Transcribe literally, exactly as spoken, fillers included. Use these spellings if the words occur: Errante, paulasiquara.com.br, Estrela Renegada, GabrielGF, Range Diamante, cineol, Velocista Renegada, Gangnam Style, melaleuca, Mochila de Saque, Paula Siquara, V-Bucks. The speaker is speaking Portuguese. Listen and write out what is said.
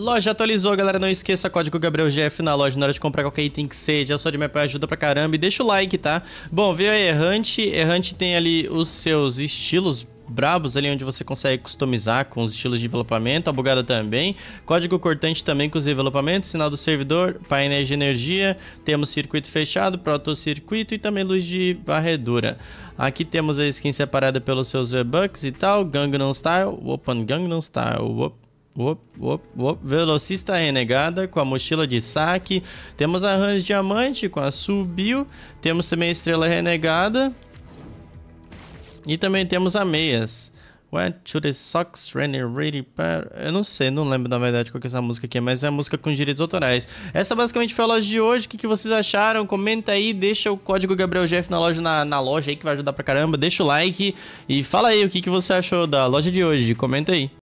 Loja atualizou, galera. Não esqueça código GabrielGF na loja na hora de comprar qualquer item que seja. Só de mapa ajuda pra caramba. E deixa o like, tá? Bom, veio a Errante. Errante tem ali os seus estilos brabos ali, onde você consegue customizar com os estilos de envelopamento, a bugada também, código cortante também com os envelopamentos, sinal do servidor, painéis de energia, temos circuito fechado, protocircuito e também luz de varredura. Aqui temos a skin separada pelos seus V-Bucks e tal, Gangnam Style, opa, Gangnam Style, opa. Op, op, op. Velocista Renegada com a Mochila de Saque, temos a Range Diamante com a Subiu, temos também a Estrela Renegada e também temos a Meias. What to the socks, Renner, ready, para... Eu não sei, não lembro na verdade qual que é essa música aqui, mas é a música com direitos autorais. Essa basicamente foi a loja de hoje. O que, que vocês acharam? Comenta aí, deixa o código GabrielGF na loja, na, na loja aí que vai ajudar pra caramba. Deixa o like e fala aí o que, que você achou da loja de hoje. Comenta aí.